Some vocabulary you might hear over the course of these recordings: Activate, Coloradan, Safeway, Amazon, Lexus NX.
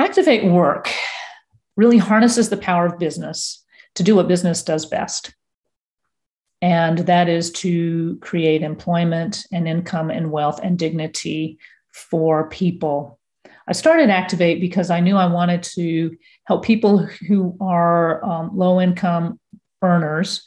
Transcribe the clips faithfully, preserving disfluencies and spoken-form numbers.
Activate Work really harnesses the power of business to do what business does best. And that is to create employment and income and wealth and dignity for people. I started Activate because I knew I wanted to help people who are um, low-income earners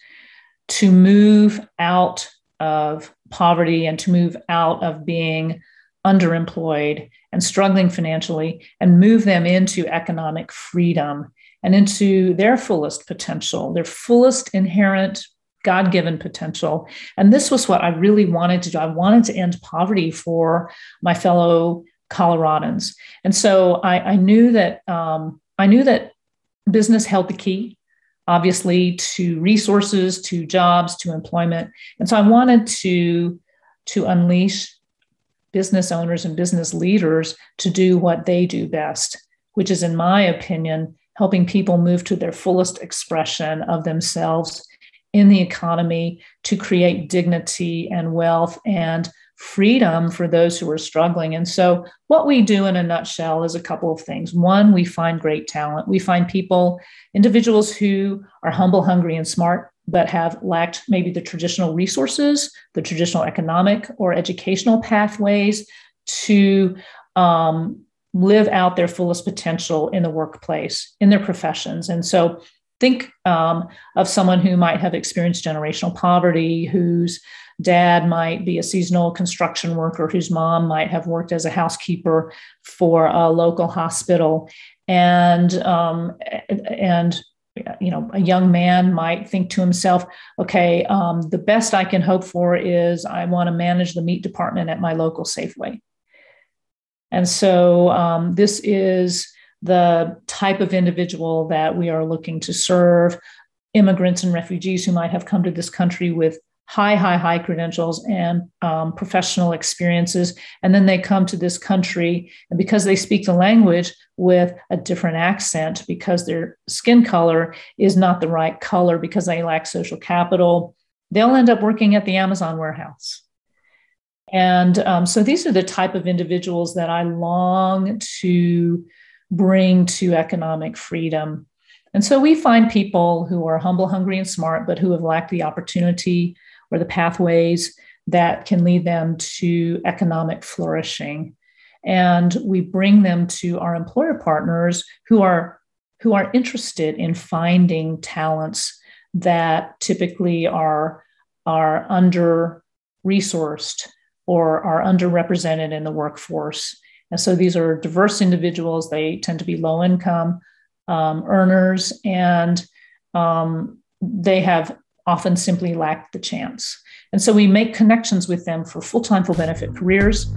to move out of poverty and to move out of being underemployed and struggling financially and move them into economic freedom and into their fullest potential, their fullest inherent God-given potential. And this was what I really wanted to do. I wanted to end poverty for my fellow Coloradans. And so I, I knew that um, I knew that business held the key, obviously, to resources, to jobs, to employment. And so I wanted to, to unleash business owners and business leaders to do what they do best, which is, in my opinion, helping people move to their fullest expression of themselves in the economy to create dignity and wealth and freedom for those who are struggling. And so what we do in a nutshell is a couple of things. One, we find great talent. We find people, individuals who are humble, hungry, and smart, but have lacked maybe the traditional resources, the traditional economic or educational pathways to um, live out their fullest potential in the workplace, in their professions. And so think um, of someone who might have experienced generational poverty, whose dad might be a seasonal construction worker, whose mom might have worked as a housekeeper for a local hospital. And, um, and you know, a young man might think to himself, okay, um, the best I can hope for is I want to manage the meat department at my local Safeway. And so um, this is the type of individual that we are looking to serve, immigrants and refugees who might have come to this country with high, high, high credentials and um, professional experiences. And then they come to this country, and because they speak the language with a different accent, because their skin color is not the right color, because they lack social capital, they'll end up working at the Amazon warehouse. And um, so these are the type of individuals that I long to bring to economic freedom. And so we find people who are humble, hungry, and smart, but who have lacked the opportunity or the pathways that can lead them to economic flourishing. And we bring them to our employer partners who are, who are interested in finding talents that typically are, are under-resourced or are underrepresented in the workforce. And so these are diverse individuals. They tend to be low income um, earners, and um, they have often simply lacked the chance. And so we make connections with them for full-time, full benefit careers.